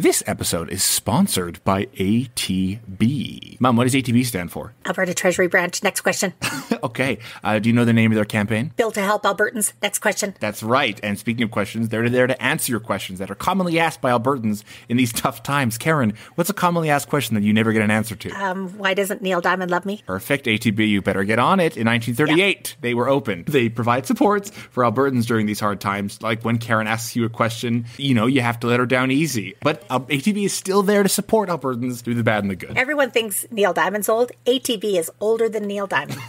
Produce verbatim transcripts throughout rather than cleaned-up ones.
This episode is sponsored by A T B. Mom, what does A T B stand for? Alberta Treasury Branch. Next question. Okay. Uh, do you know the name of their campaign? Built to Help Albertans. Next question. That's right. And speaking of questions, they're there to answer your questions that are commonly asked by Albertans in these tough times. Karen, what's a commonly asked question that you never get an answer to? Um, why doesn't Neil Diamond love me? Perfect. A T B, you better get on it. In nineteen thirty-eight, yeah. They were open. They provide supports for Albertans during these hard times. Like when Karen asks you a question, you know, you have to let her down easy. But A T B is still there to support Albertans through the bad and the good. Everyone thinks Neil Diamond's old. A T B is older than Neil Diamond.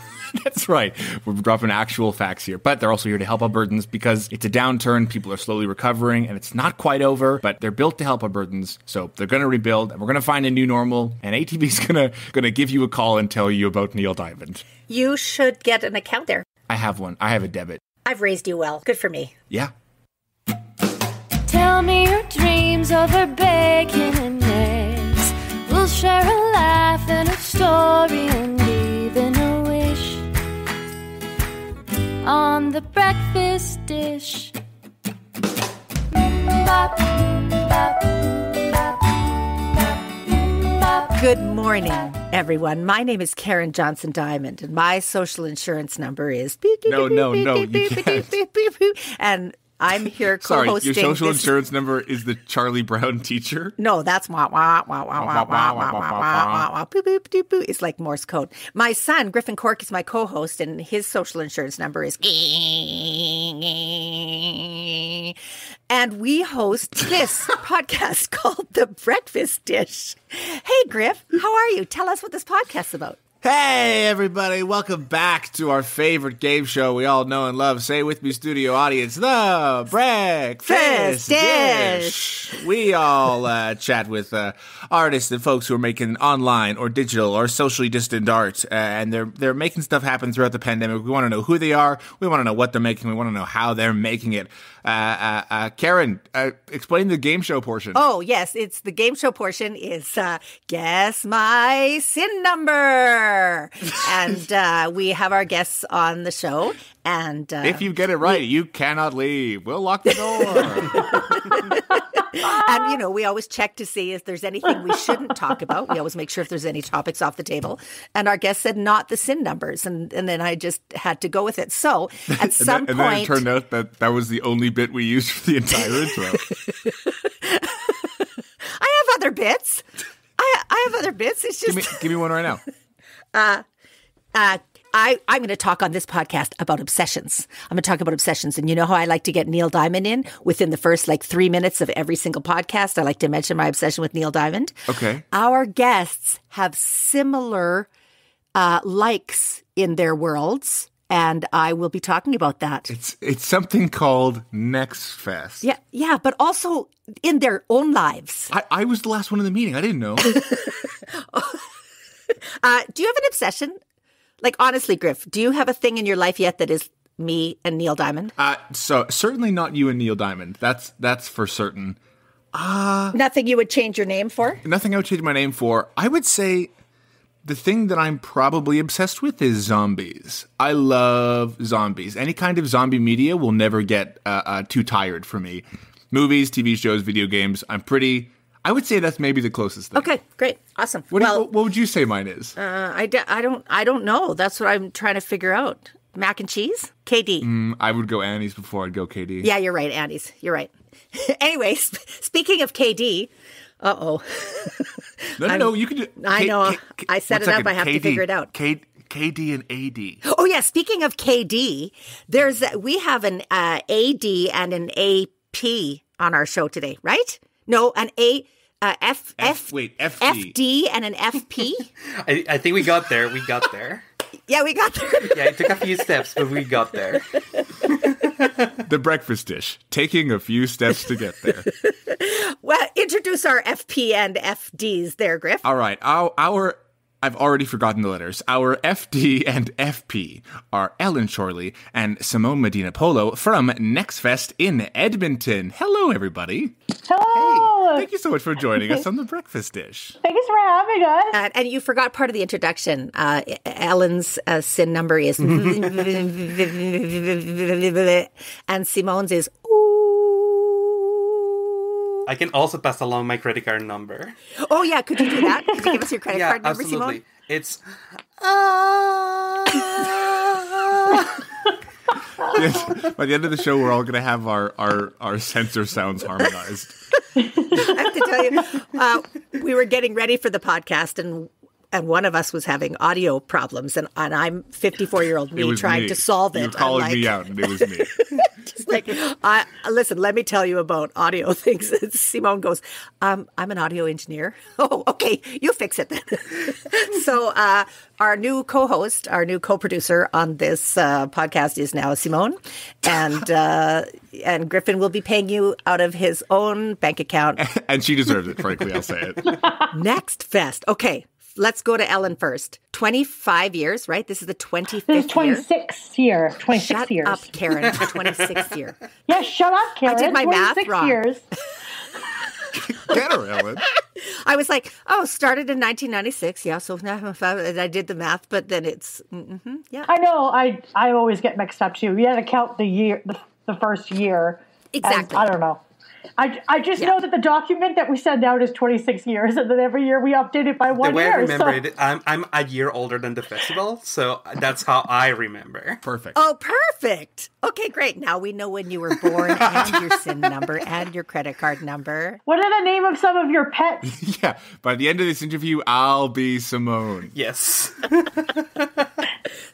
That's right. We're dropping actual facts here. But they're also here to help Albertans because it's a downturn. People are slowly recovering and it's not quite over, but they're built to help Albertans. So they're going to rebuild and we're going to find a new normal. And A T B's going to going to give you a call and tell you about Neil Diamond. You should get an account there. I have one. I have a debit. I've raised you well. Good for me. Yeah. Tell me your dreams over bacon and eggs. We'll share a laugh and a story and even a wish on the breakfast dish. Good morning, everyone. My name is Karen Johnson-Diamond, and my social insurance number is... No, no, no, you can't. And I'm here co-hosting... Sorry, your social this... insurance number is the Charlie Brown teacher? No, that's wah, wah, wah, wah, wah, wah, wah, wah, wah, wah, wah, boop, boop, doop, boop. It's like Morse code. My son, Griffin Cork, is my co-host, and his social insurance number is... And we host this podcast called The Breakfast Dish. Hey, Griff, how are you? Tell us what this podcast's about. Hey, everybody. Welcome back to our favorite game show we all know and love. Say with me, studio audience, The Breakfast Dish. Dish. We all uh, chat with uh, artists and folks who are making online or digital or socially distant art. Uh, and they're they're making stuff happen throughout the pandemic. We want to know who they are. We want to know what they're making. We want to know how they're making it. Uh, uh, uh, Karen, uh, explain the game show portion. Oh, yes. It's the game show portion is uh, Guess My Sin Number. And uh, we have our guests on the show. And uh, if you get it right, we... you cannot leave. We'll lock the door. And, you know, we always check to see if there's anything we shouldn't talk about. We always make sure if there's any topics off the table. And our guest said not the sin numbers. And, and then I just had to go with it. So at some and then, point... And then it turned out that that was the only bit we used for the entire intro. I have other bits. I, I have other bits. It's just... Give me, give me one right now. Uh, uh, I, I'm going to talk on this podcast about obsessions. I'm going to talk about obsessions. And you know how I like to get Neil Diamond in within the first like three minutes of every single podcast? I like to mention my obsession with Neil Diamond. Okay. Our guests have similar uh, likes in their worlds. And I will be talking about that. It's it's something called NextFest. Yeah, yeah, but also in their own lives. I, I was the last one in the meeting. I didn't know. uh, do you have an obsession? Like, honestly, Griff, do you have a thing in your life yet that is me and Neil Diamond? Uh, so certainly not you and Neil Diamond. That's that's for certain. Uh, nothing you would change your name for? Nothing I would change my name for. I would say the thing that I'm probably obsessed with is zombies. I love zombies. Any kind of zombie media will never get uh, uh, too tired for me. Movies, T V shows, video games. I'm pretty... I would say that's maybe the closest thing. Okay, great. Awesome. What, well, do, what would you say mine is? Uh, I, I, don't, I don't know. That's what I'm trying to figure out. Mac and cheese? K D. Mm, I would go Annie's before I'd go K D. Yeah, you're right, Annie's. You're right. Anyway, sp speaking of K D, uh-oh. no, no, no, you can do I know. K K I set it second. up. I have K D. To figure it out. K KD and A D. Oh, yeah. Speaking of K D, there's a, we have an uh, A D and an A P on our show today, right? No, an A, uh, F, F, F, wait, F D. F D and an F P? I, I think we got there. We got there. Yeah, we got there. Yeah, it took a few steps, but we got there. The Breakfast Dish, taking a few steps to get there. Well, introduce our F P and F Ds there, Griff. All right. Our, our I've already forgotten the letters. Our F D and F P are Ellen Chorley and Simone Medina Polo from NextFest in Edmonton. Hello, everybody. Hello. Hey, thank you so much for joining us on The Breakfast Dish. Thanks for having us. Uh, and you forgot part of the introduction. Uh, Ellen's uh, sin number is... and Simone's is... Ooh. I can also pass along my credit card number. Oh, yeah. Could you do that? Could you give us your credit yeah, card number, absolutely. Simone? It's... Uh... By the end of the show, we're all going to have our, our, our sensor sounds harmonized. I have to tell you, uh, we were getting ready for the podcast, and and one of us was having audio problems, and, and I'm fifty-four-year-old me trying me. to solve it. You're calling like, me out, and it was me. Just like, uh, listen, let me tell you about audio things. Simone goes, um, I'm an audio engineer. Oh, okay, you fix it then. So uh, our new co-host, our new co-producer on this uh, podcast is now Simone, and uh, and Griffin will be paying you out of his own bank account. And she deserves it, frankly, I'll say it. Next Fest. Okay. Let's go to Ellen first. twenty-five years, right? This is the twenty-fifth year. twenty-sixth year. twenty-six shut years. Shut up, Karen. twenty-sixth year. Yeah, shut up, Karen. I did my math wrong. Years. Get her, Ellen. I was like, oh, started in nineteen ninety-six. Yeah, so and I did the math, but then it's, mm-hmm, yeah. I know. I I always get mixed up, too. You had to count the year, the, the first year. Exactly. I don't know. I, I just yeah. know that the document that we send out is twenty-six years, and then every year we update it by one year. The way year, I remember so. it, I'm, I'm a year older than the festival, so that's how I remember. Perfect. Oh, perfect. Okay, great. Now we know when you were born and your S I N number and your credit card number. What are the name of some of your pets? Yeah. By the end of this interview, I'll be Simone. Yes.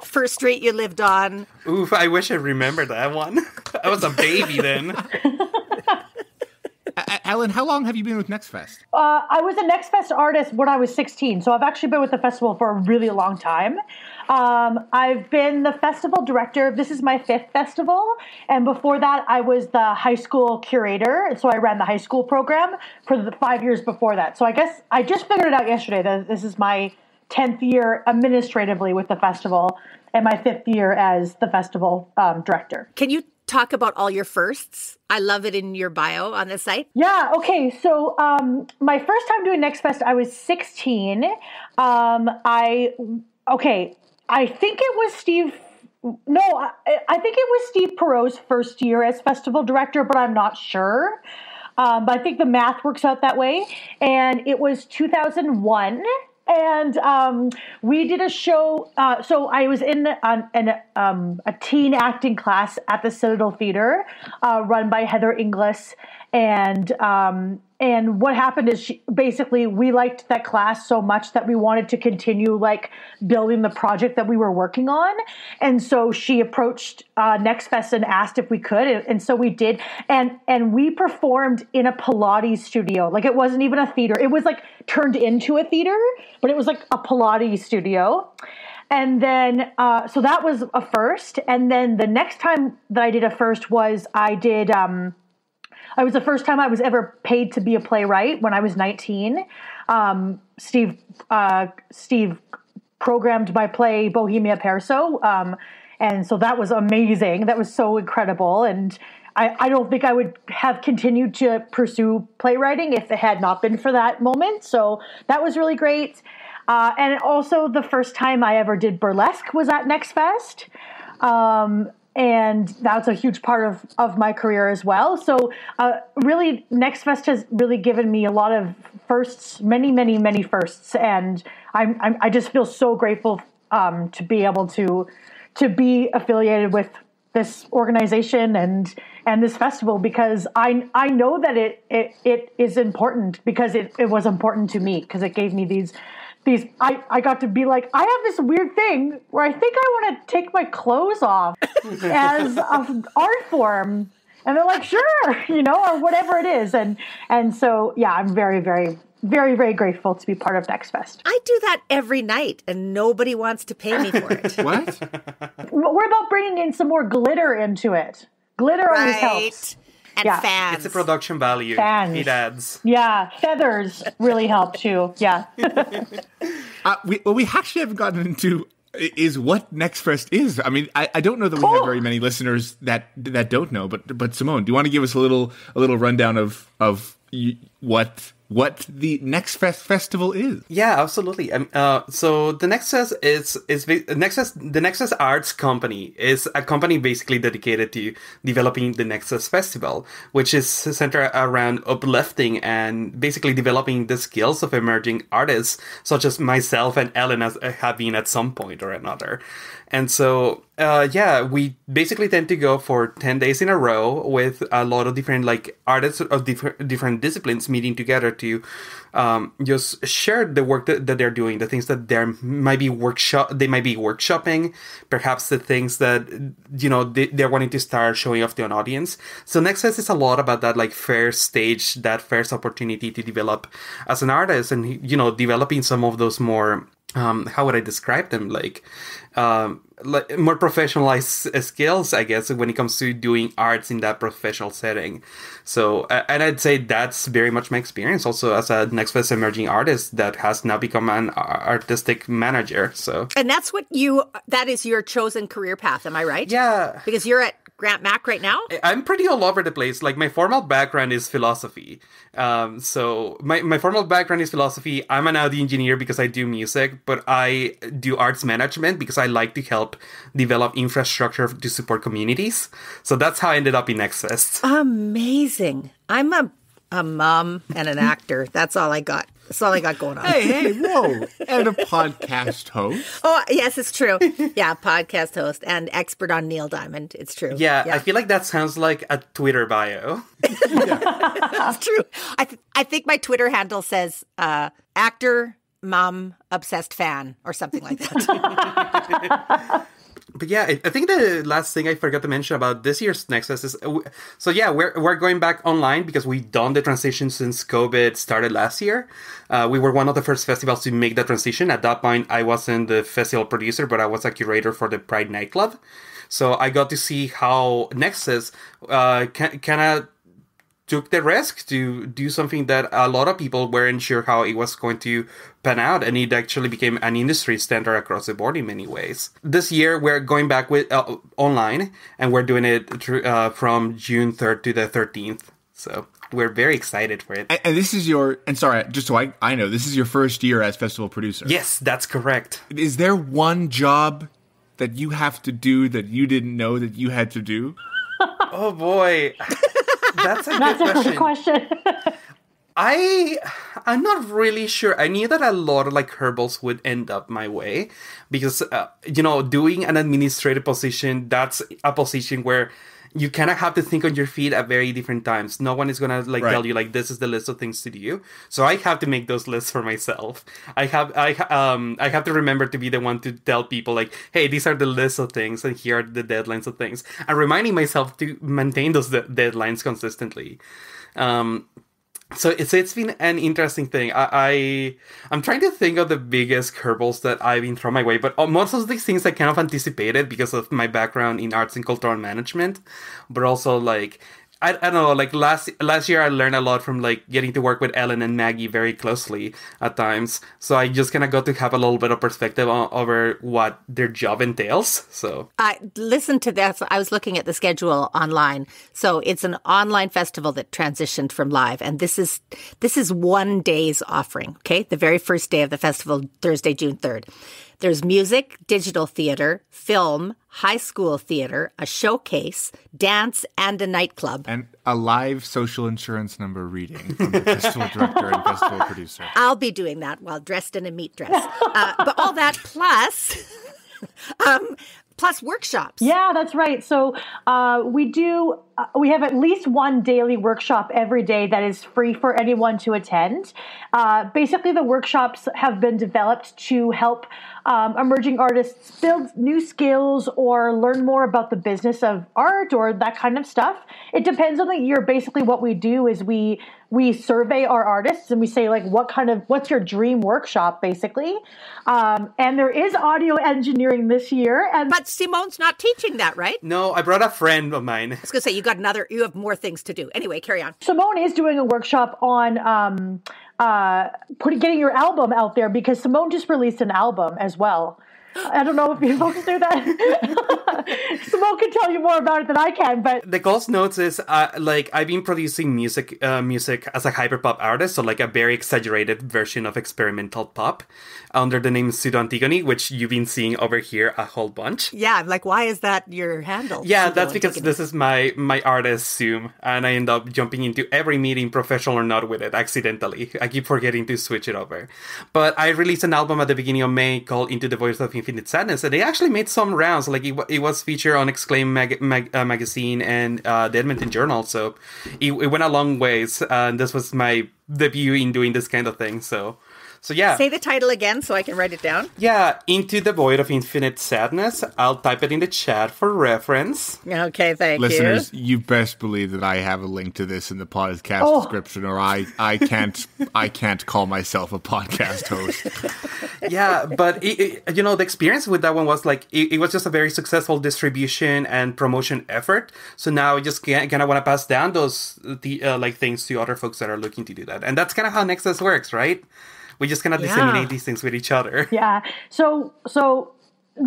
First street you lived on. Oof, I wish I remembered that one. I was a baby then. Ellen, how long have you been with NextFest? Uh, I was a NextFest artist when I was sixteen, so I've actually been with the festival for a really long time. Um, I've been the festival director. This is my fifth festival, and before that, I was the high school curator, and so I ran the high school program for the five years before that. So I guess I just figured it out yesterday that this is my tenth year administratively with the festival and my fifth year as the festival um, director. Can you talk about all your firsts? I love it in your bio on the site. Yeah, okay. So um, my first time doing NextFest, I was sixteen. Um, I, okay, I think it was Steve, no, I, I think it was Steve Perreault's first year as festival director, but I'm not sure. Um, but I think the math works out that way. And it was two thousand one. And um, we did a show. Uh, so I was in an, an, um, a teen acting class at the Citadel Theater, uh, run by Heather Inglis. And um, and what happened is she, basically we liked that class so much that we wanted to continue like building the project that we were working on. And so she approached uh, NextFest and asked if we could. And, and so we did. And, and we performed in a Pilates studio. Like it wasn't even a theater. It was like turned into a theater, but it was like a Pilates studio. And then, uh, so that was a first. And then the next time that I did a first was I did... Um, It was the first time I was ever paid to be a playwright when I was nineteen. Um, Steve uh, Steve programmed my play Bohemia Perso, um, and so that was amazing. That was so incredible, and I, I don't think I would have continued to pursue playwriting if it had not been for that moment. So that was really great, uh, and also the first time I ever did burlesque was at NextFest. Um, And that's a huge part of, of my career as well. So uh, really, NextFest has really given me a lot of firsts, many, many, many firsts. And I'm, I'm, I just feel so grateful um, to be able to to be affiliated with this organization and and this festival, because I I know that it it, it is important, because it, it was important to me, because it gave me these... These, I, I got to be like, I have this weird thing where I think I want to take my clothes off as an art form. And they're like, sure, you know, or whatever it is. And and so, yeah, I'm very, very, very, very grateful to be part of NextFest. I do that every night, and nobody wants to pay me for it. What? We're about bringing in some more glitter into it. Glitter always helps. And yeah. fans. It's a production value. Fans. It adds. Yeah. Feathers really help too. Yeah. uh, we, well, we actually haven't gotten into is what NextFest is. I mean, I, I don't know that cool. we have very many listeners that that don't know, but but Simone, do you want to give us a little a little rundown of of what what the NextFest festival is. Yeah, absolutely. Um, uh, so the NextFest is is NextFest, the Nexus Arts Company is a company basically dedicated to developing the NextFest festival, which is centered around uplifting and basically developing the skills of emerging artists, such as myself and Ellen as, uh, have been at some point or another. And so, uh, yeah, we basically tend to go for ten days in a row with a lot of different, like, artists of different different disciplines meeting together to um, just share the work that, that they're doing, the things that they might be workshop, they might be workshopping, perhaps the things that, you know, they, they're wanting to start showing off to an audience. So NextFest is a lot about that, like, fair stage, that first opportunity to develop as an artist and, you know, developing some of those more, um, how would I describe them? Like, um, like more professionalized skills, I guess, when it comes to doing arts in that professional setting. So, and I'd say that's very much my experience also as a NextFest emerging artist that has now become an artistic manager. So, and that's what you, that is your chosen career path. Am I right? Yeah. Because you're at Grant Mac right now? I'm pretty all over the place. Like, my formal background is philosophy. Um, so my, my formal background is philosophy. I'm an audio engineer because I do music, but I do arts management because I like to help develop infrastructure to support communities. So that's how I ended up in NextFest. Amazing. I'm a, a mom and an actor. That's all I got. That's all I got going on. Hey, hey, whoa. And a podcast host. Oh, yes, it's true. Yeah, podcast host and expert on Neil Diamond. It's true. Yeah, yeah. I feel like that sounds like a Twitter bio. It's true. I, th I think my Twitter handle says uh, actor, mom, obsessed fan, or something like that. But yeah, I think the last thing I forgot to mention about this year's NextFest is, so yeah, we're, we're going back online because we've done the transition since COVID started last year. Uh, we were one of the first festivals to make that transition. At that point, I wasn't the festival producer, but I was a curator for the Pride nightclub. So I got to see how NextFest uh, kind of took the risk to do something that a lot of people weren't sure how it was going to pan out, and it actually became an industry standard across the board in many ways. This year, we're going back with uh, online, and we're doing it uh, from June third to the thirteenth. So we're very excited for it. And this is your, and sorry, just so I, I know, this is your first year as festival producer. Yes, that's correct. Is there one job that you have to do that you didn't know that you had to do? Oh, boy. That's a good That's a question. question. I, I'm not really sure. I knew that a lot of, like, herbals would end up my way because, uh, you know, doing an administrative position, that's a position where you kind of have to think on your feet at very different times. No one is going to, like, right. tell you, like, this is the list of things to do. So I have to make those lists for myself. I have I um I have to remember to be the one to tell people, like, hey, these are the lists of things and here are the deadlines of things. And reminding myself to maintain those de deadlines consistently. Um, so it's it's been an interesting thing. I, I, I'm trying to think of the biggest curveballs that I've been thrown my way, but most of these things I kind of anticipated because of my background in arts and cultural management, but also, like, I, I don't know, like, last last year I learned a lot from, like, getting to work with Ellen and Maggie very closely at times, so I just kind of got to have a little bit of perspective on, over what their job entails. So I listened to this. I was looking at the schedule online. So it's an online festival that transitioned from live, and this is this is one day's offering, okay? The very first day of the festival, Thursday, June third. There's music, digital theater, film, high school theater, a showcase, dance, and a nightclub. And a live social insurance number reading from the festival director and festival producer. I'll be doing that while dressed in a meat dress. Uh, but all that plus... um, Plus workshops. Yeah, that's right. So uh, we do, uh, we have at least one daily workshop every day that is free for anyone to attend. Uh, basically, the workshops have been developed to help um, emerging artists build new skills or learn more about the business of art or that kind of stuff. It depends on the year. Basically, what we do is we we survey our artists and we say, like, what kind of, what's your dream workshop, basically? Um, and there is audio engineering this year. And but Simone's not teaching that, right? No, I brought a friend of mine. I was going to say, you got another, you have more things to do. Anyway, carry on. Simone is doing a workshop on um, uh, putting, getting your album out there because Simone just released an album as well. I don't know if people can do that. Simone can tell you more about it than I can, but... The Ghost Notes is, uh, like, I've been producing music uh, music as a hyperpop artist, so like a very exaggerated version of experimental pop under the name Pseudo-Antigone, which you've been seeing over here a whole bunch. Yeah, I'm like, why is that your handle? Yeah, that's because this is my, my artist Zoom, and I end up jumping into every meeting, professional or not, with it accidentally. I keep forgetting to switch it over. But I released an album at the beginning of May called Into the Void of Infinite Sadness, and it actually made some rounds. Like, it, it was featured on Exclaim mag mag uh, magazine and uh, the Edmonton Journal, so it, it went a long ways. Uh, and this was my debut in doing this kind of thing, so... So yeah. Say the title again so I can write it down. Yeah, Into the Void of Infinite Sadness. I'll type it in the chat for reference. Okay, thank you. Listeners, you best believe that I have a link to this in the podcast oh. description, or I, I can't I can't call myself a podcast host. Yeah, but it, it, you know, the experience with that one was like it, it was just a very successful distribution and promotion effort. So now I just kind of want to pass down those the uh, like things to other folks that are looking to do that, and that's kind of how Nexus works, right? We just cannot yeah. disseminate these things with each other. Yeah. So, so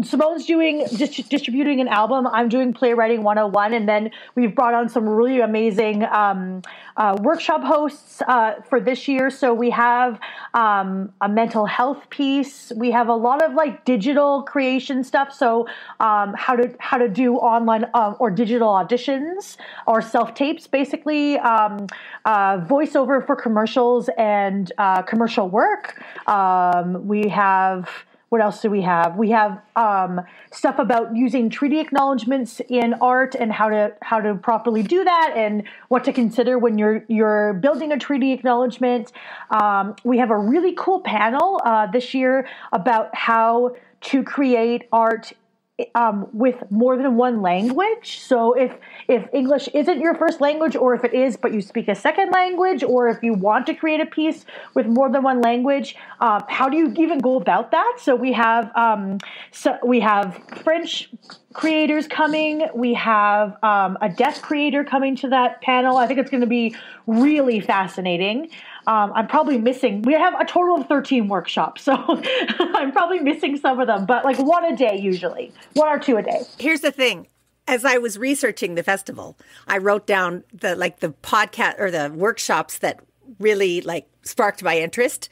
Simone's doing dist distributing an album. I'm doing playwriting one oh one, and then we've brought on some really amazing um, uh, workshop hosts uh, for this year. So we have um, a mental health piece. We have a lot of like digital creation stuff. So um, how to how to do online uh, or digital auditions or self tapes, basically um, uh, voiceover for commercials and uh, commercial work. Um, we have. What else do we have? We have um, stuff about using treaty acknowledgements in art and how to how to properly do that and what to consider when you're you're building a treaty acknowledgement. Um, we have a really cool panel uh, this year about how to create art um, with more than one language. So if if English isn't your first language, or if it is but you speak a second language, or if you want to create a piece with more than one language, uh, how do you even go about that? So we have um, so we have French creators coming. We have um, a deaf creator coming to that panel. I think it's going to be really fascinating. Um, I'm probably missing, we have a total of thirteen workshops, so I'm probably missing some of them, but like one a day usually, one or two a day. Here's the thing. As I was researching the festival, I wrote down the, like the podcast or the workshops that really like sparked my interest.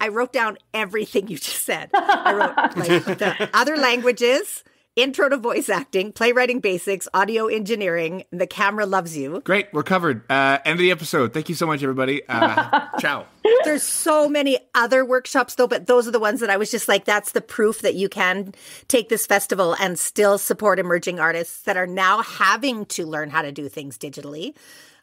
I wrote down everything you just said. I wrote like the other languages, intro to voice acting, playwriting basics, audio engineering, The Camera Loves You. Great, we're covered. Uh, end of the episode. Thank you so much, everybody. Uh, ciao. There's so many other workshops, though, but those are the ones that I was just like, that's the proof that you can take this festival and still support emerging artists that are now having to learn how to do things digitally.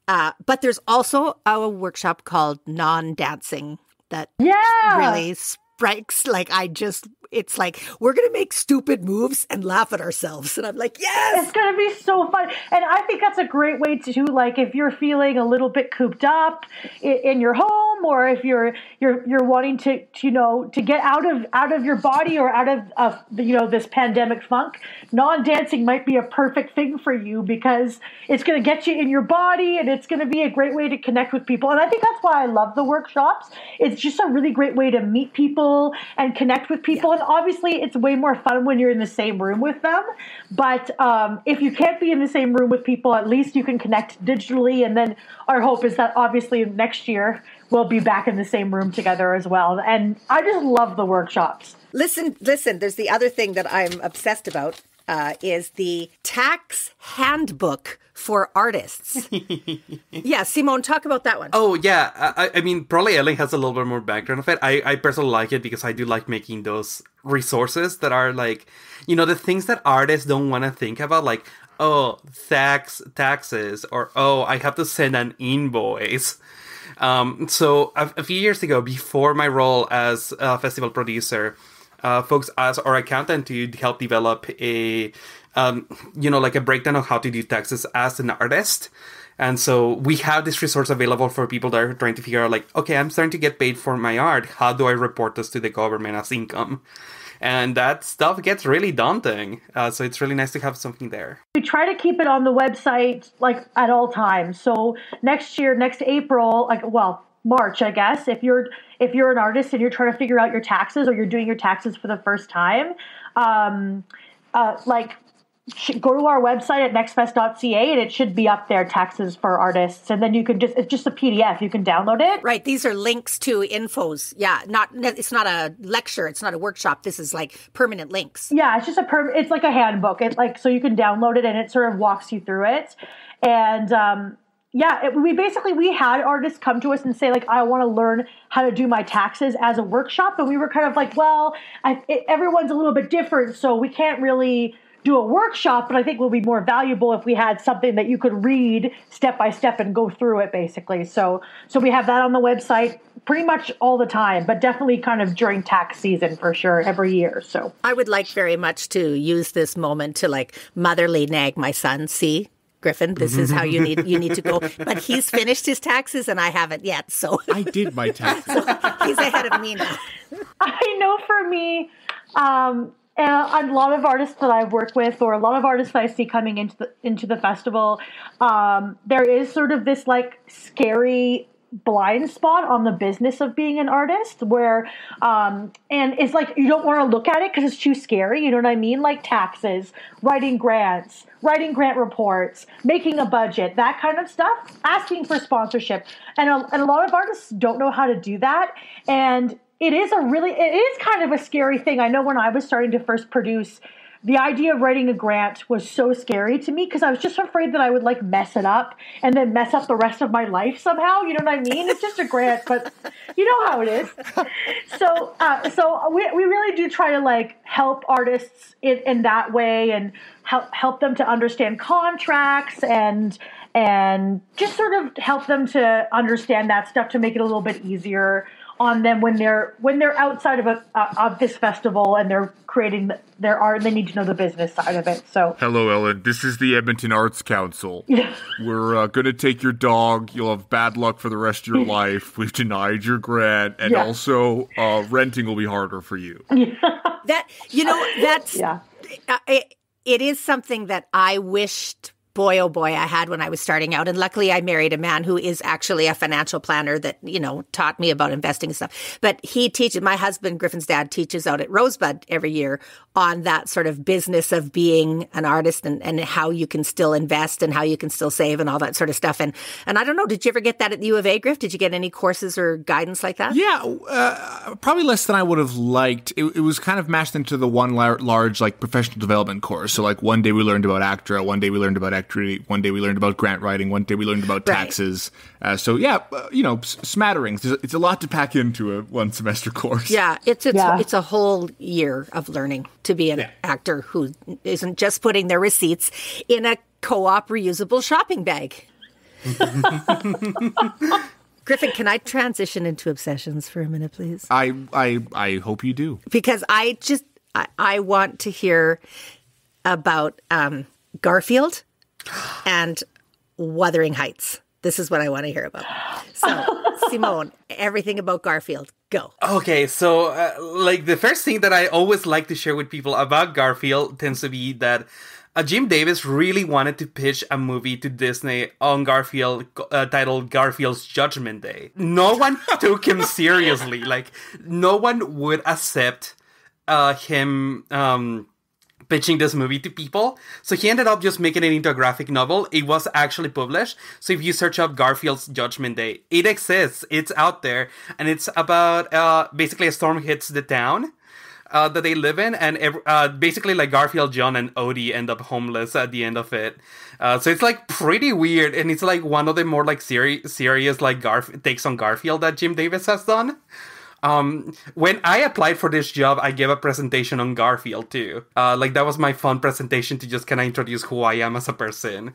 Uh, but there's also a workshop called Non-Dancing that yeah. really strikes like I just... It's like, we're going to make stupid moves and laugh at ourselves. And I'm like, yes! It's going to be so fun. And I think that's a great way to do, like, if you're feeling a little bit cooped up in, in your home, or if you're you're you're wanting to, to, you know, to get out of out of your body or out of, of you know, this pandemic funk, non-dancing might be a perfect thing for you because it's going to get you in your body and it's going to be a great way to connect with people. And I think that's why I love the workshops. It's just a really great way to meet people and connect with people. Yeah. Obviously, it's way more fun when you're in the same room with them. But um, if you can't be in the same room with people, at least you can connect digitally. And then our hope is that obviously next year we'll be back in the same room together as well. And I just love the workshops. Listen, listen, there's the other thing that I'm obsessed about uh, is the tax handbook for artists. Yeah, Simone, talk about that one. Oh, yeah. I, I mean, probably Ellen has a little bit more background of it. I, I personally like it because I do like making those resources that are like, you know, the things that artists don't want to think about, like, oh, tax taxes, or, oh, I have to send an invoice. Um, so a, a few years ago, before my role as a festival producer, uh, folks asked our accountant to help develop a... Um, you know, like a breakdown of how to do taxes as an artist. And so we have this resource available for people that are trying to figure out like, okay, I'm starting to get paid for my art. How do I report this to the government as income? And that stuff gets really daunting. Uh, so it's really nice to have something there. We try to keep it on the website like at all times. So next year, next April, like, well, March, I guess, if you're, if you're an artist and you're trying to figure out your taxes or you're doing your taxes for the first time, um, uh, like, go to our website at next fest dot c a, and it should be up there, taxes for artists. And then you can just, it's just a P D F. You can download it. Right. These are links to infos. Yeah. Not, it's not a lecture. It's not a workshop. This is like permanent links. Yeah. It's just a, per, it's like a handbook. It like, so you can download it and it sort of walks you through it. And, um, yeah, it, we basically, we had artists come to us and say, like, I want to learn how to do my taxes as a workshop. And we were kind of like, well, I, it, everyone's a little bit different, so we can't really do a workshop, but I think we'll be more valuable if we had something that you could read step by step and go through it, basically. So, so we have that on the website pretty much all the time, but definitely kind of during tax season for sure, every year. So I would like very much to use this moment to like motherly nag my son, see? Griffin, this is how you need you need to go. But he's finished his taxes and I haven't yet. So I did my taxes. So he's ahead of me now. I know for me, um, and a lot of artists that I work with, or a lot of artists that I see coming into the into the festival, um, there is sort of this like scary blind spot on the business of being an artist, where um and it's like you don't want to look at it because it's too scary, you know what I mean? Like taxes, writing grants, writing grant reports, making a budget, that kind of stuff, asking for sponsorship, and a, and a lot of artists don't know how to do that. And it is a really it is kind of a scary thing. I know when I was starting to first produce, the idea of writing a grant was so scary to me because I was just afraid that I would like mess it up and then mess up the rest of my life somehow. You know what I mean? It's just a grant, but you know how it is. So, uh, so we we really do try to like help artists in, in that way, and help help them to understand contracts and and just sort of help them to understand that stuff to make it a little bit easier on them when they're when they're outside of a uh, of this festival and they're creating their art. They need to know the business side of it. So hello, Ellen. This is the Edmonton Arts Council. We're uh, going to take your dog. You'll have bad luck for the rest of your life. We've denied your grant, and yeah. also uh, renting will be harder for you. That you know that's yeah. uh, it, it is something that I wished. Boy, oh boy, I had when I was starting out. And luckily I married a man who is actually a financial planner that, you know, taught me about investing and stuff. But he teaches, my husband, Griffin's dad, teaches out at Rosebud every year on that sort of business of being an artist and, and how you can still invest and how you can still save and all that sort of stuff. And and I don't know, did you ever get that at the U of A, Griff? Did you get any courses or guidance like that? Yeah, uh, probably less than I would have liked. It, it was kind of mashed into the one lar- large, like, professional development course. So, like, one day we learned about ACTRA, one day we learned about one day we learned about grant writing. One day we learned about taxes. Right. Uh, so yeah, you know, smatterings. It's a lot to pack into a one semester course. Yeah, it's it's, yeah. it's a whole year of learning to be an yeah. actor who isn't just putting their receipts in a co-op reusable shopping bag. Griffin, can I transition into obsessions for a minute, please? I I, I hope you do, because I just I, I want to hear about um, Garfield. And Wuthering Heights. This is what I want to hear about. So, Simone, everything about Garfield. Go. Okay, so, uh, like, the first thing that I always like to share with people about Garfield tends to be that uh, Jim Davis really wanted to pitch a movie to Disney on Garfield uh, titled Garfield's Judgment Day. No one took him seriously. Like, no one would accept uh, him... Um, pitching this movie to people. So he ended up just making it into a graphic novel. It was actually published. So if you search up Garfield's Judgment Day, it exists. It's out there. And it's about uh, basically a storm hits the town uh, that they live in. And ev- uh, basically like Garfield, John, and Odie end up homeless at the end of it. Uh, so it's like pretty weird. And it's like one of the more like seri- serious like Garf- takes on Garfield that Jim Davis has done. Um, when I applied for this job, I gave a presentation on Garfield too. Uh, like that was my fun presentation to just kind of introduce who I am as a person.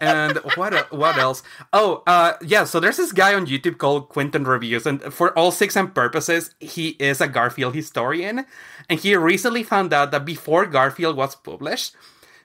And what what else? Oh, uh, yeah. So there's this guy on YouTube called Quentin Reviews, and for all six and purposes, he is a Garfield historian. And he recently found out that before Garfield was published,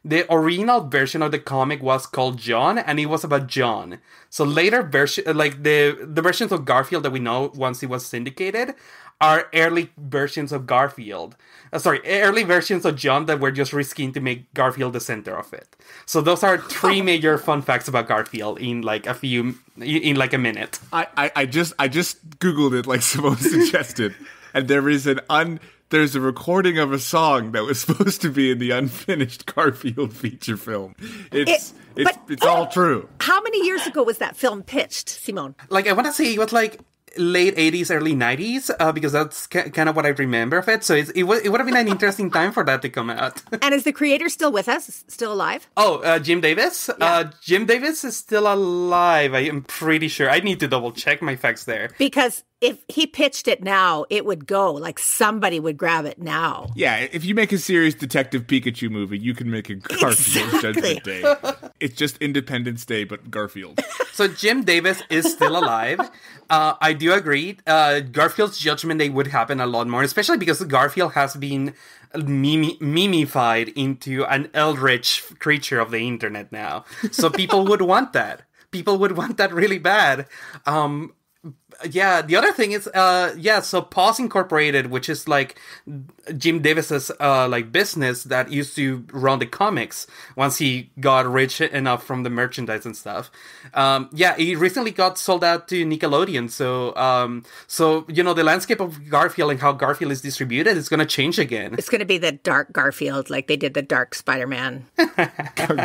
the original version of the comic was called John, and it was about John. So later version, like the, the versions of Garfield that we know once it was syndicated, are early versions of Garfield. Uh, sorry, early versions of John that were just reskinned to make Garfield the center of it. So those are three major fun facts about Garfield in like a few in like a minute. I, I, I just I just Googled it like Simone suggested. and there is an un there's a recording of a song that was supposed to be in the unfinished Garfield feature film. It's it, it's, it's all true. How many years ago was that film pitched, Simone? Like, I want to say it was like late eighties, early nineties, uh, because that's ca kind of what I remember of it. So it's, it, it would have been an interesting time for that to come out. And is the creator still with us? Still alive? Oh, uh, Jim Davis? Yeah. Uh, Jim Davis is still alive, I am pretty sure. I need to double check my facts there. Because if he pitched it now, it would go. Like, somebody would grab it now. Yeah, if you make a serious Detective Pikachu movie, you can make a Garfield's Judgment Day. It's just Independence Day, but Garfield. So Jim Davis is still alive. Uh, I do agree. Uh, Garfield's Judgment Day would happen a lot more, especially because Garfield has been mimi mimified into an eldritch creature of the internet now. So people would want that. People would want that really bad. Um... Yeah, the other thing is, uh, yeah, so Paws Incorporated, which is like Jim Davis's uh, like business that used to run the comics once he got rich enough from the merchandise and stuff. Um, yeah, he recently got sold out to Nickelodeon. So, um, so you know, the landscape of Garfield and how Garfield is distributed is going to change again. It's going to be the dark Garfield, like they did the dark Spider-Man.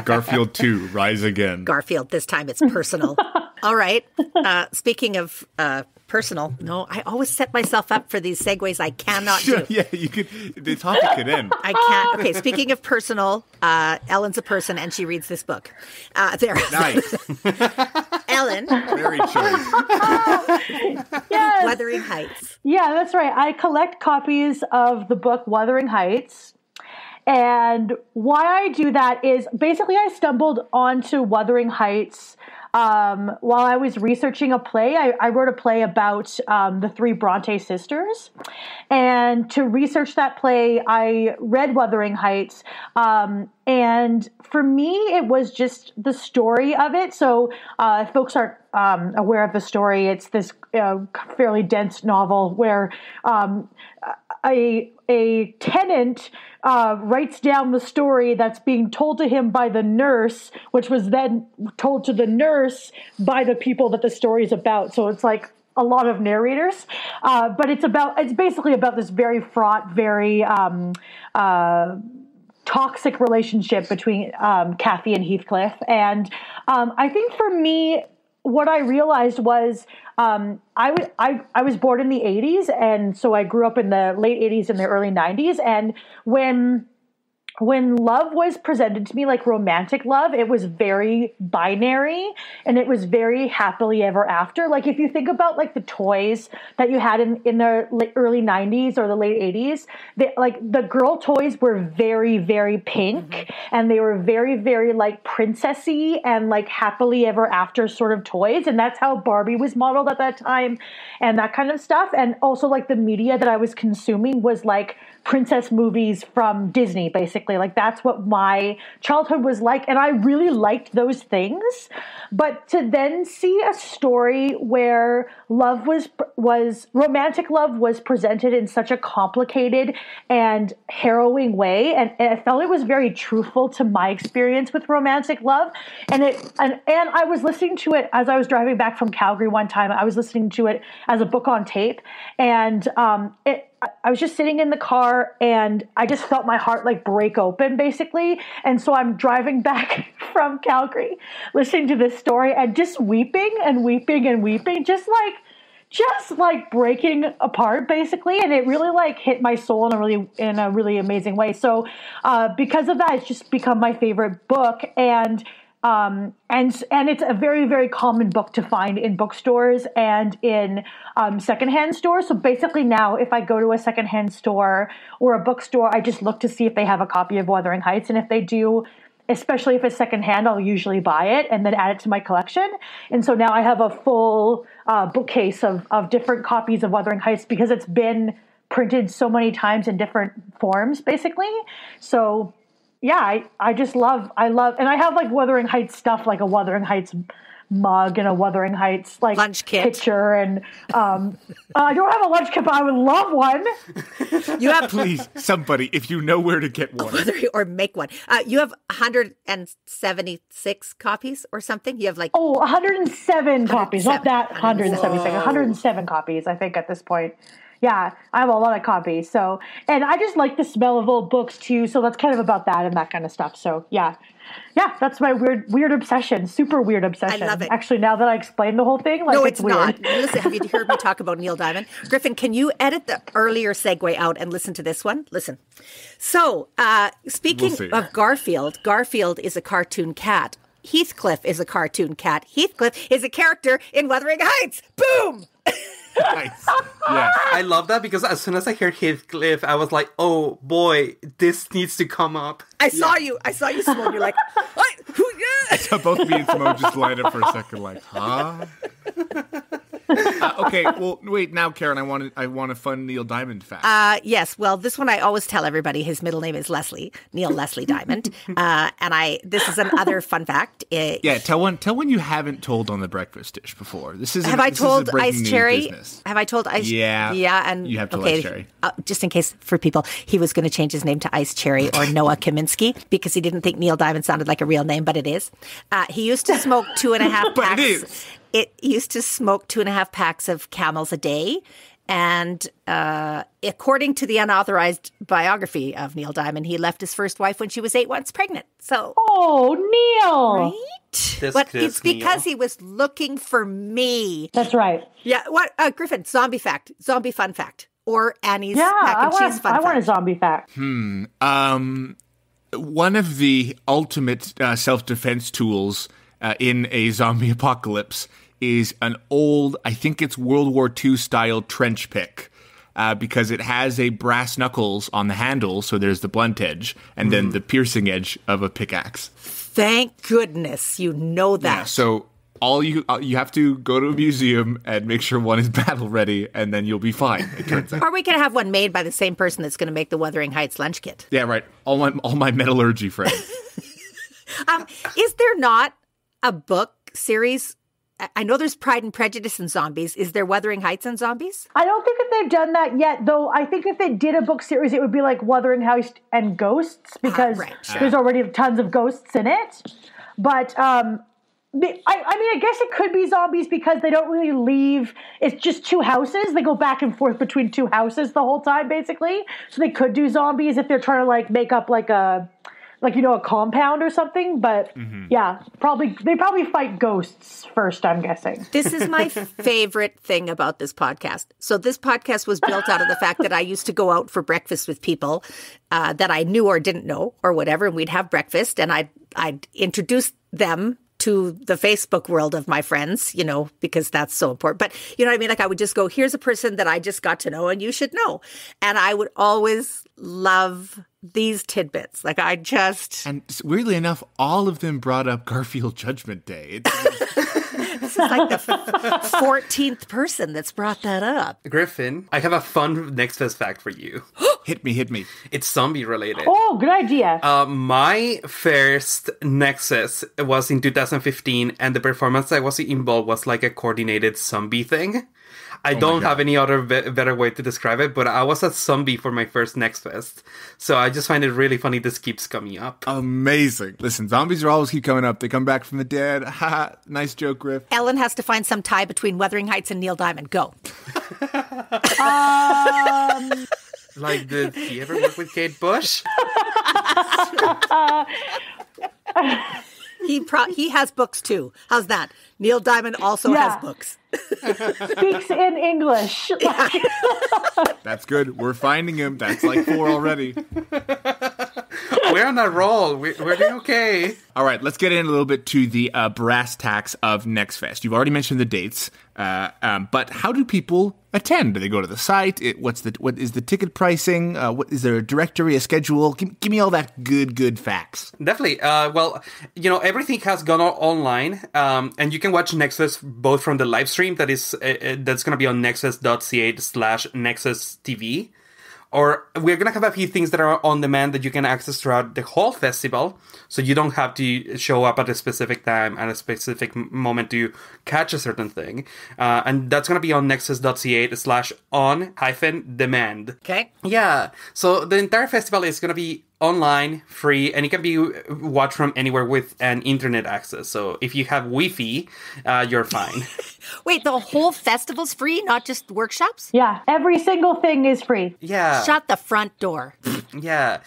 Garfield two, Rise Again. Garfield, this time it's personal. All right. Uh, speaking of uh, personal, no, I always set myself up for these segues I cannot do. Yeah, you could. The topic could end. I can't. Okay, speaking of personal, uh, Ellen's a person and she reads this book. Uh, there. Nice. Ellen. Very choice. Yes. Wuthering Heights. Yeah, that's right. I collect copies of the book Wuthering Heights. And why I do that is basically I stumbled onto Wuthering Heights Um, while I was researching a play. I, I wrote a play about um, the three Brontë sisters. And to research that play, I read Wuthering Heights. Um, and for me, it was just the story of it. So uh, if folks aren't um, aware of the story, it's this uh, fairly dense novel where um, a, a tenant Uh, writes down the story that's being told to him by the nurse, which was then told to the nurse by the people that the story is about. So it's like a lot of narrators, uh, but it's about, it's basically about this very fraught, very um, uh, toxic relationship between um, Kathy and Heathcliff. And um, I think for me, what I realized was um, I, w I, I was born in the eighties, and so I grew up in the late eighties and the early nineties. And when when love was presented to me, like romantic love, it was very binary, and it was very happily ever after. Like if you think about like the toys that you had in, in the late, early nineties or the late eighties, they, like the girl toys were very, very pink, mm-hmm. and they were very, very like princessy and like happily ever after sort of toys. And that's how Barbie was modeled at that time and that kind of stuff. And also like the media that I was consuming was like princess movies from Disney, basically. Like that's what my childhood was like, and I really liked those things. But to then see a story where love was was romantic love was presented in such a complicated and harrowing way, and, and I felt it was very truthful to my experience with romantic love. And it and and I was listening to it as I was driving back from Calgary one time. I was listening to it as a book on tape, and um, it. I was just sitting in the car and I just felt my heart like break open basically. And so I'm driving back from Calgary, listening to this story and just weeping and weeping and weeping, just like, just like breaking apart basically. And it really like hit my soul in a really, in a really amazing way. So uh, because of that, it's just become my favorite book. And Um, and, and it's a very, very common book to find in bookstores and in um, secondhand stores. So basically now if I go to a secondhand store or a bookstore, I just look to see if they have a copy of Wuthering Heights. And if they do, especially if it's secondhand, I'll usually buy it and then add it to my collection. And so now I have a full uh, bookcase of, of different copies of Wuthering Heights because it's been printed so many times in different forms basically. So yeah, I, I just love, I love, and I have like Wuthering Heights stuff, like a Wuthering Heights mug and a Wuthering Heights like lunch kit. Picture. And um, I don't have a lunch kit, but I would love one. You have Please, somebody, if you know where to get one. Or make one. Uh, you have one hundred seventy-six copies or something? You have like... Oh, one hundred seven, one hundred seven copies. Not that one hundred seventy-six. one hundred seven copies, I think, at this point. Yeah, I have a lot of copies. So, and I just like the smell of old books too. So that's kind of about that and that kind of stuff. So yeah, yeah, that's my weird, weird obsession. Super weird obsession. I love it. Actually, now that I explained the whole thing, like no, it's, it's weird. Not. Listen, have you heard me talk about Neil Diamond? Griffin, can you edit the earlier segue out and listen to this one? Listen. So uh, speaking we'll of Garfield, Garfield is a cartoon cat. Heathcliff is a cartoon cat. Heathcliff is a character in Wuthering Heights. Boom! Nice. Yeah. I love that because as soon as I heard Heathcliff, I was like, oh boy, this needs to come up. I yeah. saw you. I saw you, Simone. You're like, what? Who? Yeah. So both me and Simone just lined up for a second like, huh? uh, okay, well, wait, now, Karen, I want I want a fun Neil Diamond fact. Uh, yes, well, this one I always tell everybody. His middle name is Leslie, Neil Leslie Diamond. Uh, and I this is another fun fact. It, yeah, tell one Tell one you haven't told on The Breakfast Dish before. This is Have I told Ice Cherry? Have I told Ice Cherry? Yeah. Yeah, and you have told okay, Ice Cherry. Uh, just in case for people, he was going to change his name to Ice Cherry or Noah Kaminsky because he didn't think Neil Diamond sounded like a real name, but it is. Uh, he used to smoke two and a half but packs. It is. It used to smoke two and a half packs of Camels a day. And uh, according to the unauthorized biography of Neil Diamond, he left his first wife when she was eight months pregnant. So, oh, Neil. Right? This but it's because Neil. He was looking for me. That's right. Yeah. What? Uh, Griffin, zombie fact. Zombie fun fact. Or Annie's yeah, mac and I want, cheese fun I fact. I want a zombie fact. Hmm. Um, one of the ultimate uh, self-defense tools Uh, in a zombie apocalypse is an old, I think it's World War Two style trench pick uh, because it has a brass knuckles on the handle. So there's the blunt edge and mm. then the piercing edge of a pickaxe. Thank goodness you know that. Yeah, so all you uh, you have to go to a museum and make sure one is battle ready and then you'll be fine. It turns out. Are we going to have one made by the same person that's going to make the Wuthering Heights lunch kit? Yeah, right. All my, all my metallurgy friends. um, is there not a book series? I know there's Pride and Prejudice and zombies. Is there Wuthering Heights and zombies? I don't think that they've done that yet, though. I think if they did a book series, it would be like Wuthering Heights and Ghosts because ah, right, sure. there's already tons of ghosts in it. But um, I, I mean, I guess it could be zombies because they don't really leave. It's just two houses. They go back and forth between two houses the whole time, basically. So they could do zombies if they're trying to like make up like a... like, you know, a compound or something. But, mm-hmm. yeah, probably they probably fight ghosts first, I'm guessing. This is my favorite thing about this podcast. So this podcast was built out of the fact that I used to go out for breakfast with people uh, that I knew or didn't know or whatever. And we'd have breakfast and I'd, I'd introduce them to the Facebook world of my friends, you know, because that's so important. But you know what I mean? Like I would just go, here's a person that I just got to know and you should know. And I would always love these tidbits. Like I just... And weirdly enough, all of them brought up Garfield Judgment Day. This is like the fourteenth person that's brought that up. Griffin, I have a fun NextFest fact for you. Hit me, hit me. It's zombie related. Oh, good idea. Uh, my first Nexus was in two thousand fifteen, and the performance I was involved was like a coordinated zombie thing. I oh don't have any other be better way to describe it, but I was a zombie for my first NextFest. So I just find it really funny this keeps coming up. Amazing. Listen, zombies are always keep coming up. They come back from the dead. Haha, nice joke, Griff. Ellen has to find some tie between Wuthering Heights and Neil Diamond. Go. um... Like, did he ever work with Kate Bush? He pro he has books too. How's that? Neil Diamond also yeah. has books. Speaks in English. Yeah. That's good. We're finding him. That's like four already. We're on a roll. We're, we're doing okay. All right, let's get in a little bit to the uh, brass tacks of NextFest. You've already mentioned the dates, uh, um, but how do people attend? Do they go to the site? It, what's the what is the ticket pricing? Uh, what is there a directory, a schedule? Give, give me all that good, good facts. Definitely. Uh, well, you know everything has gone online, um, and you can watch NextFest both from the live stream that is uh, that's going to be on nextfest dot c a slash nexus t v. Or we're going to have a few things that are on demand that you can access throughout the whole festival. So you don't have to show up at a specific time and a specific moment to catch a certain thing. Uh, and that's going to be on nexus dot c a slash on hyphen demand. Okay. Yeah. So the entire festival is going to be online, free, and it can be watched from anywhere with an internet access. So if you have Wi-Fi, uh, you're fine. Wait, the whole festival's free, not just workshops? Yeah, every single thing is free. Yeah. Shut the front door. Yeah.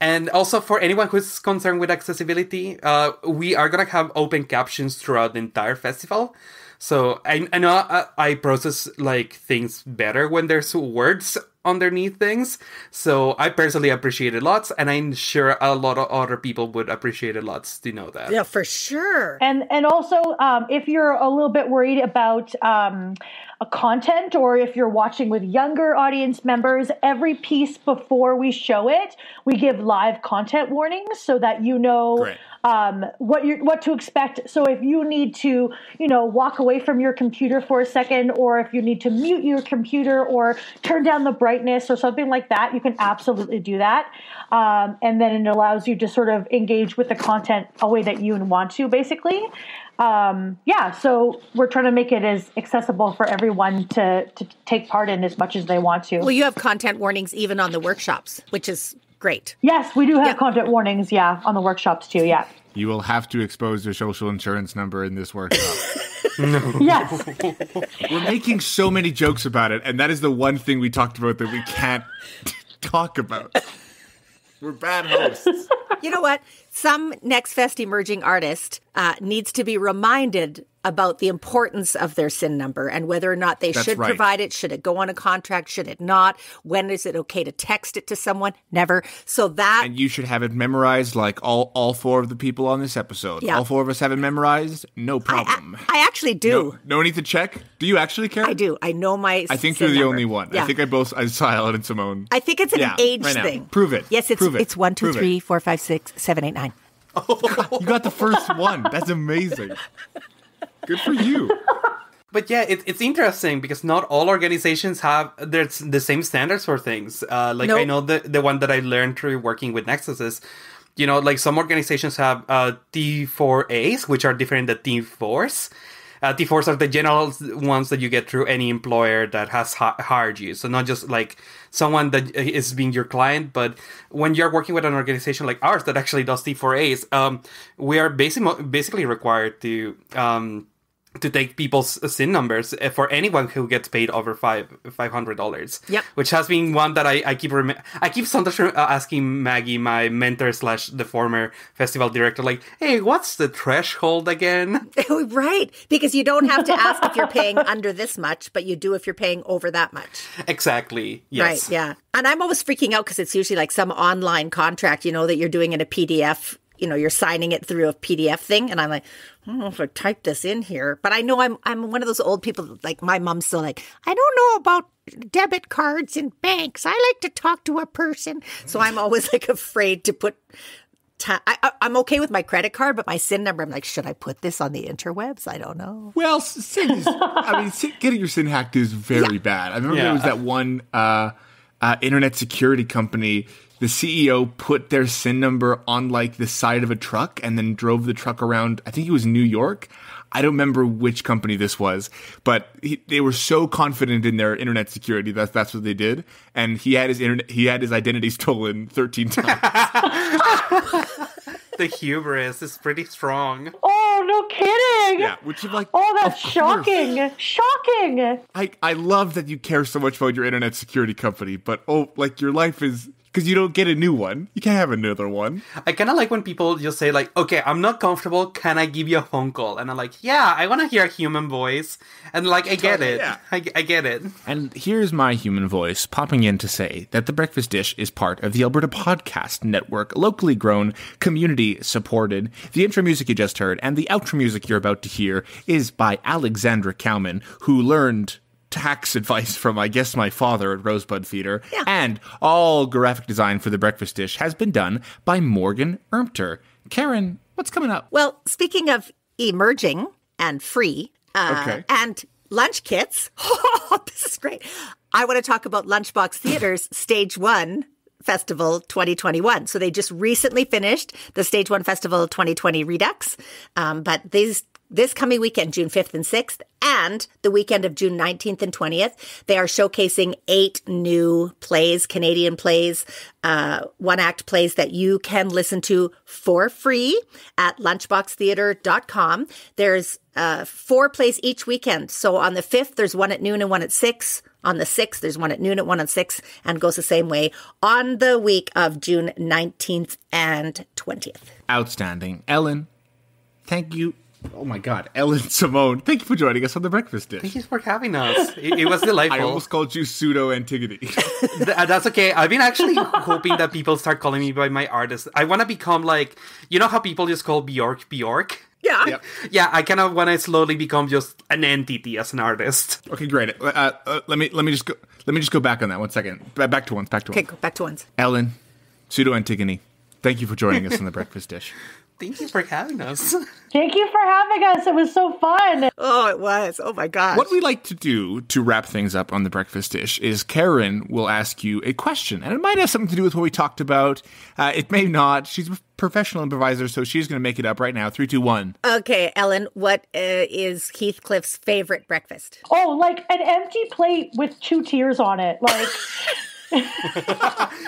And also, for anyone who's concerned with accessibility, uh, we are going to have open captions throughout the entire festival. So I, I know I, I process like things better when there's words underneath things. So I personally appreciate it lots, and I'm sure a lot of other people would appreciate it lots to know that. Yeah, for sure. And and also, um, if you're a little bit worried about um, a content, or if you're watching with younger audience members, every piece before we show it, we give live content warnings so that you know. Great. Um, what you what to expect. So if you need to, you know, walk away from your computer for a second, or if you need to mute your computer or turn down the brightness or something like that, you can absolutely do that. Um, and then it allows you to sort of engage with the content a way that you want to, basically. Um, yeah, so we're trying to make it as accessible for everyone to, to take part in as much as they want to. Well, you have content warnings even on the workshops, which is great. Yes, we do have yeah. content warnings, yeah, on the workshops too, yeah. You will have to expose your social insurance number in this workshop. No. Yes. We're making so many jokes about it, and that is the one thing we talked about that we can't talk about. We're bad hosts. You know what? Some NextFest emerging artist uh, needs to be reminded about the importance of their S I N number and whether or not they That's should right. provide it. Should it go on a contract? Should it not? When is it okay to text it to someone? Never. So that... And you should have it memorized like all, all four of the people on this episode. Yeah. All four of us have it memorized. No problem. I, I, I actually do. No, no need to check? Do you actually care? I do. I know my I think S I N you're the number. Only one. Yeah. I think I both... I saw Ellen and Simone. I think it's an yeah, age right thing. Now. Prove it. Yes, it's, Prove it. It's one, two, Prove three, it. four, five, six, seven, eight, nine. Oh. You got the first one. That's amazing. Good for you. But yeah, it, it's interesting because not all organizations have there's the same standards for things. Uh, like nope. I know the, the one that I learned through working with Nexus is, you know, like some organizations have uh, T four A's, which are different than T fours. Uh, T fours are the general ones that you get through any employer that has ha hired you. So not just like someone that is being your client, but when you're working with an organization like ours that actually does T four A's, um, we are basically basically required to um, to take people's S I N numbers for anyone who gets paid over five five hundred dollars. Yep. Which has been one that I I keep rem I keep sometimes asking Maggie, my mentor slash the former festival director, like, hey, what's the threshold again? Right, because you don't have to ask if you're paying under this much, but you do if you're paying over that much. Exactly. Yes. Right. Yeah. And I'm always freaking out because it's usually like some online contract, you know, that you're doing in a P D F. You know, you're signing it through a P D F thing, and I'm like, I don't know if I type this in here, but I know I'm I'm one of those old people. Like my mom's still like, I don't know about debit cards and banks. I like to talk to a person, so I'm always like afraid to put. I, I'm okay with my credit card, but my S I N number, I'm like, should I put this on the interwebs? I don't know. Well, S I N is, I mean, S I N, getting your S I N hacked is very yeah. bad. I remember yeah. there was that one uh, uh, internet security company. The C E O put their S I N number on, like, the side of a truck and then drove the truck around. I think it was New York. I don't remember which company this was, but he, they were so confident in their internet security that that's what they did. And he had his internet, he had his identity stolen thirteen times. The hubris is pretty strong. Oh, no kidding. Yeah, which is like, oh, that's shocking. Course. Shocking. I, I love that you care so much about your internet security company, but, oh, like, your life is... Because you don't get a new one. You can't have another one. I kind of like when people just say, like, okay, I'm not comfortable. Can I give you a phone call? And I'm like, yeah, I want to hear a human voice. And, like, I get totally, it. Yeah. I, I get it. And here's my human voice popping in to say that The Breakfast Dish is part of the Alberta Podcast Network, locally grown, community-supported. The intro music you just heard and the outro music you're about to hear is by Alexandra Cowman, who learned... tax advice from, I guess, my father at Rosebud Theater. Yeah. And all graphic design for The Breakfast Dish has been done by Morgan Ermter. Karen, what's coming up? Well, speaking of emerging and free uh, okay. and lunch kits, oh, this is great. I want to talk about Lunchbox Theater's Stage One Festival twenty twenty-one. So they just recently finished the Stage One Festival twenty twenty Redux. Um, but these this coming weekend, June fifth and sixth, and the weekend of June nineteenth and twentieth, they are showcasing eight new plays, Canadian plays, uh, one-act plays that you can listen to for free at lunchbox theater dot com. There's uh, four plays each weekend. So on the fifth, there's one at noon and one at six. On the sixth, there's one at noon and one at six, and goes the same way on the week of June nineteenth and twentieth. Outstanding. Ellen, thank you. Oh my God, Ellen, Simone, thank you for joining us on The Breakfast Dish. Thank you for having us. It, it was delightful. I almost called you Pseudo-Antigone. Th- that's okay. I've been actually hoping that people start calling me by my artist. I want to become like, you know how people just call Bjork Bjork? Yeah. Yep. Yeah, I kind of want to slowly become just an entity as an artist. Okay, great. Uh, uh, let me let me just go let me just go back on that one second. Back to ones, back to ones. Okay, go back to ones. Ellen, Pseudo-Antigone, thank you for joining us on The Breakfast Dish. Thank you for having us. Thank you for having us. It was so fun. Oh, it was. Oh, my gosh. What we like to do to wrap things up on The Breakfast Dish is Karen will ask you a question. And it might have something to do with what we talked about. Uh, it may not. She's a professional improviser, so she's going to make it up right now. Three, two, one. Okay, Ellen, what uh, is Heathcliff's favorite breakfast? Oh, like an empty plate with two tears on it. Like,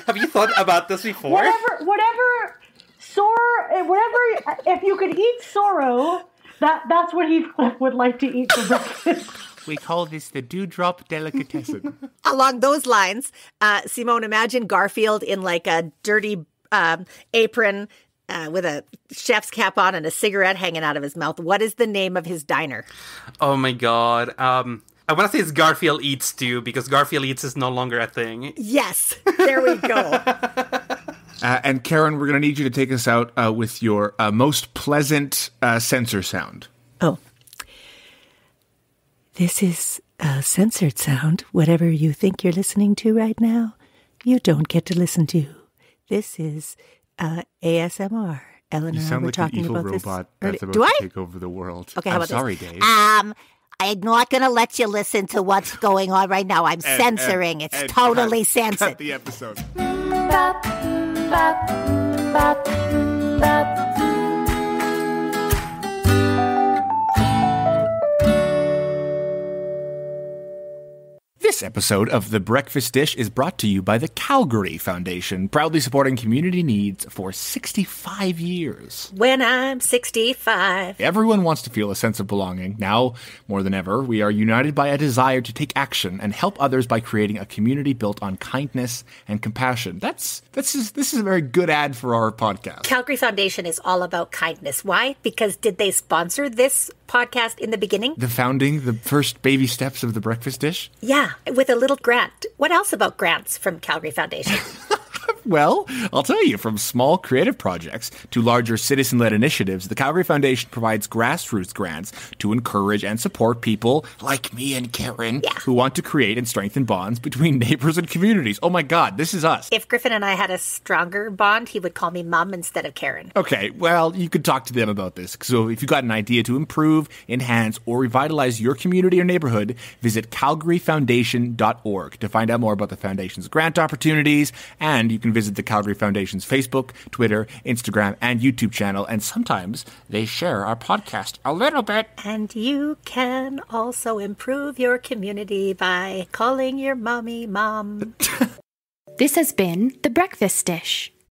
have you thought about this before? Whatever, whatever... Sorrow, whatever, if you could eat sorrow, that, that's what he would like to eat for breakfast. We call this the dewdrop delicatessen. Along those lines, uh, Simone, imagine Garfield in like a dirty um, apron uh, with a chef's cap on and a cigarette hanging out of his mouth. What is the name of his diner? Oh my God. Um... I want to say it's Garfield Eats too, because Garfield Eats is no longer a thing. Yes, there we go. uh, and Karen, we're going to need you to take us out uh, with your uh, most pleasant uh, censor sound. Oh. This is a censored sound. Whatever you think you're listening to right now, you don't get to listen to. This is uh, A S M R. Ellen and I were like talking about this. You sound like an evil robot that's about Do to I? take over the world. Okay, how I'm about sorry, this? Dave. Um... I'm not going to let you listen to what's going on right now. I'm and, censoring. And, it's and totally cut, censored. Cut the episode. Bop, bop, bop, bop. This episode of The Breakfast Dish is brought to you by the Calgary Foundation, proudly supporting community needs for sixty-five years. When I'm sixty-five. Everyone wants to feel a sense of belonging. Now, more than ever, we are united by a desire to take action and help others by creating a community built on kindness and compassion. That's, that's just, this is a very good ad for our podcast. Calgary Foundation is all about kindness. Why? Because did they sponsor this podcast in the beginning? The founding, the first baby steps of The Breakfast Dish? Yeah. With a little grant. What else about grants from Calgary Foundation? Well, I'll tell you, from small creative projects to larger citizen-led initiatives, the Calgary Foundation provides grassroots grants to encourage and support people like me and Karen yeah. who want to create and strengthen bonds between neighbors and communities. Oh my God, this is us. If Griffin and I had a stronger bond, he would call me Mom instead of Karen. Okay, well, you could talk to them about this. So if you've got an idea to improve, enhance, or revitalize your community or neighborhood, visit calgary foundation dot org to find out more about the Foundation's grant opportunities, and you can visit the Calgary Foundation's Facebook, Twitter, Instagram, and YouTube channel, and sometimes they share our podcast a little bit. And you can also improve your community by calling your mommy mom. This has been The Breakfast Dish.